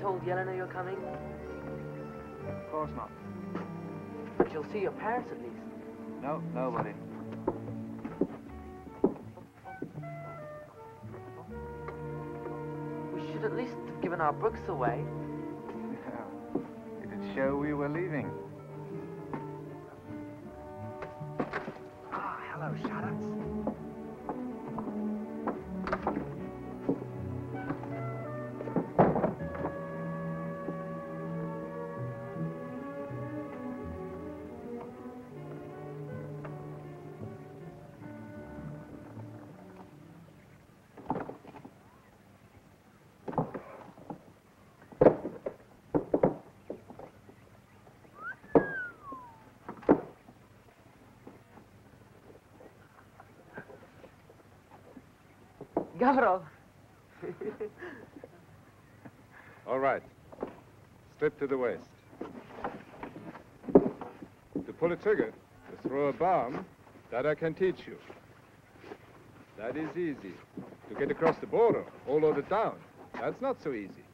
told Yelena you're coming? Of course not. But you'll see your parents at least. No, nobody. We should at least have given our books away. It'd show we were leaving. Ah, hello, Charlotte. Gavro. All right. Slip to the waist. To pull a trigger, to throw a bomb, that I can teach you. That is easy. To get across the border, all over town, that's not so easy.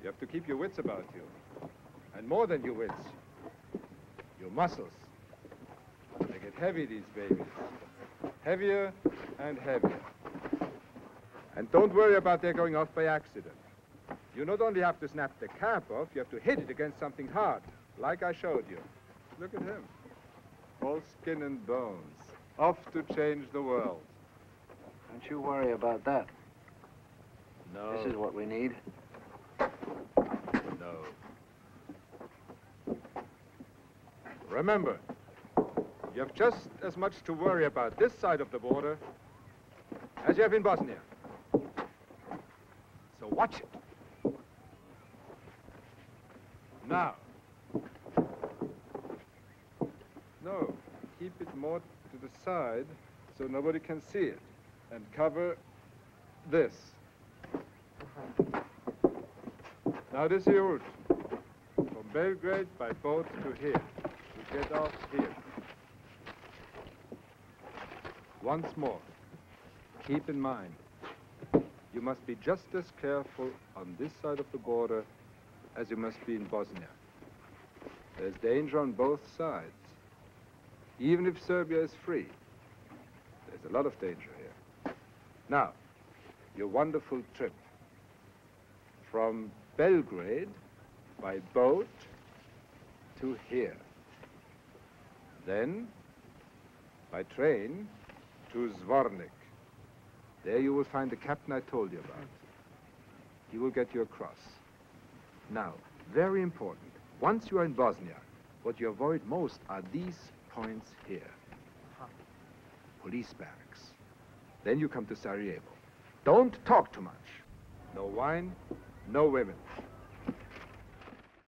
You have to keep your wits about you. And more than your wits, your muscles. They get heavy, these babies. Heavier and heavier. And don't worry about their going off by accident. You not only have to snap the cap off, you have to hit it against something hard, like I showed you. Look at him. All skin and bones. Off to change the world. Don't you worry about that. No. This is what we need. No. Remember, you have just as much to worry about this side of the border as you have in Bosnia. So watch it. Now. No, keep it more to the side so nobody can see it. And cover this. Now this is your route. From Belgrade by boat to here. You get off here. Once more, keep in mind, you must be just as careful on this side of the border as you must be in Bosnia. There's danger on both sides. Even if Serbia is free, there's a lot of danger here. Now, your wonderful trip. From Belgrade by boat to here. Then, by train to Zvornik. There you will find the captain I told you about. He will get you across. Now, very important, once you are in Bosnia, what you avoid most are these points here. Police barracks. Then you come to Sarajevo. Don't talk too much. No wine, no women.